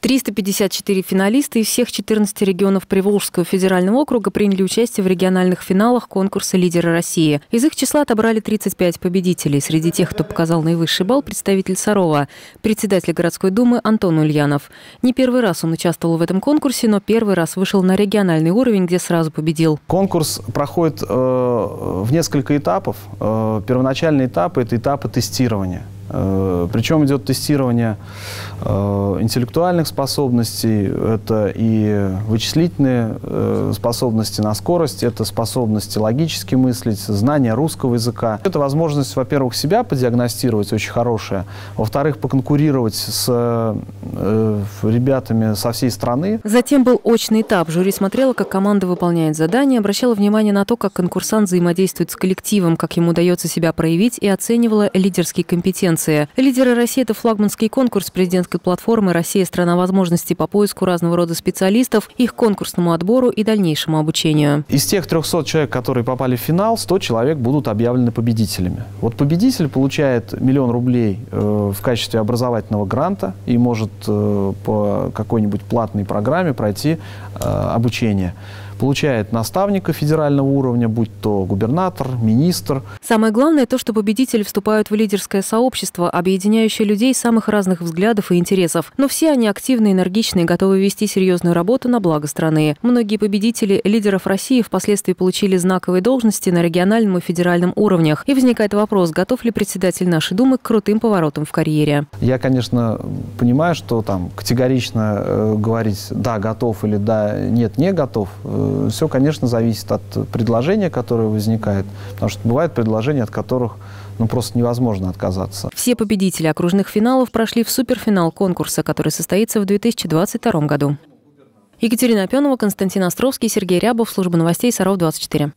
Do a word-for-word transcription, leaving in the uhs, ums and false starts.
триста пятьдесят четыре финалиста из всех четырнадцати регионов Приволжского федерального округа приняли участие в региональных финалах конкурса «Лидеры России». Из их числа отобрали тридцать пять победителей. Среди тех, кто показал наивысший балл, представитель Сарова, председатель городской думы Антон Ульянов. Не первый раз он участвовал в этом конкурсе, но первый раз вышел на региональный уровень, где сразу победил. Конкурс проходит э, в несколько этапов. Э, первоначальный этап – это этапы тестирования. Причем идет тестирование интеллектуальных способностей, это и вычислительные способности на скорость, это способности логически мыслить, знание русского языка. Это возможность, во-первых, себя подиагностировать очень хорошая, во-вторых, поконкурировать с ребятами со всей страны. Затем был очный этап. Жюри смотрела, как команда выполняет задания, обращала внимание на то, как конкурсант взаимодействует с коллективом, как ему удается себя проявить, и оценивала лидерские компетенции. «Лидеры России» – это флагманский конкурс президентской платформы «Россия – страна возможностей» по поиску разного рода специалистов, их конкурсному отбору и дальнейшему обучению. Из тех трёхсот человек, которые попали в финал, сто человек будут объявлены победителями. Вот победитель получает миллион рублей в качестве образовательного гранта и может по какой-нибудь платной программе пройти обучение. Получает наставника федерального уровня, будь то губернатор, министр. Самое главное то, что победители вступают в лидерское сообщество, объединяющее людей самых разных взглядов и интересов. Но все они активны, энергичны и готовы вести серьезную работу на благо страны. Многие победители «Лидеров России» впоследствии получили знаковые должности на региональном и федеральном уровнях. И возникает вопрос, готов ли председатель нашей думы к крутым поворотам в карьере. Я, конечно, понимаю, что там категорично э, говорить «да, готов» или «да, нет, не готов». Все, конечно, зависит от предложения, которое возникает, потому что бывают предложения, от которых ну, просто невозможно отказаться. Все победители окружных финалов прошли в суперфинал конкурса, который состоится в две тысячи двадцать втором году. Екатерина Пенова, Константин Островский, Сергей Рябов, служба новостей Саров двадцать четыре.